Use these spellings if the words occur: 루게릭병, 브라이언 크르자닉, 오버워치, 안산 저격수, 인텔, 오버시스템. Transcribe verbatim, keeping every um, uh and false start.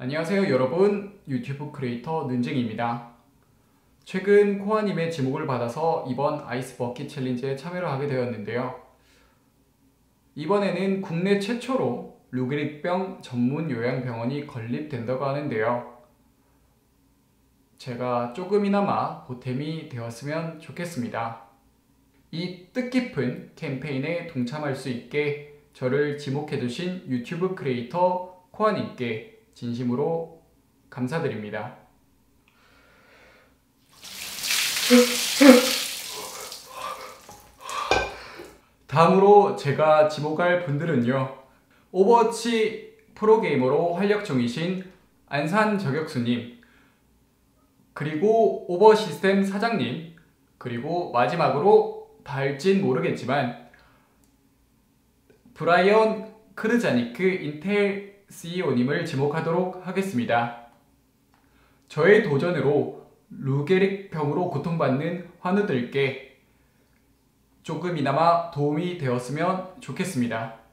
안녕하세요 여러분, 유튜브 크리에이터 눈쟁이입니다. 최근 코아님의 지목을 받아서 이번 아이스 버킷 챌린지에 참여를 하게 되었는데요. 이번에는 국내 최초로 루게릭병 전문 요양병원이 건립된다고 하는데요. 제가 조금이나마 보탬이 되었으면 좋겠습니다. 이 뜻깊은 캠페인에 동참할 수 있게 저를 지목해주신 유튜브 크리에이터 코아님께 진심으로 감사드립니다. 다음으로 제가 지목할 분들은요, 오버워치 프로게이머로 활약 중이신 안산 저격수님, 그리고 오버시스템 사장님, 그리고 마지막으로 달진 모르겠지만 브라이언 크르자닉 인텔 씨이오님을 지목하도록 하겠습니다. 저의 도전으로 루게릭병으로 고통받는 환우들께 조금이나마 도움이 되었으면 좋겠습니다.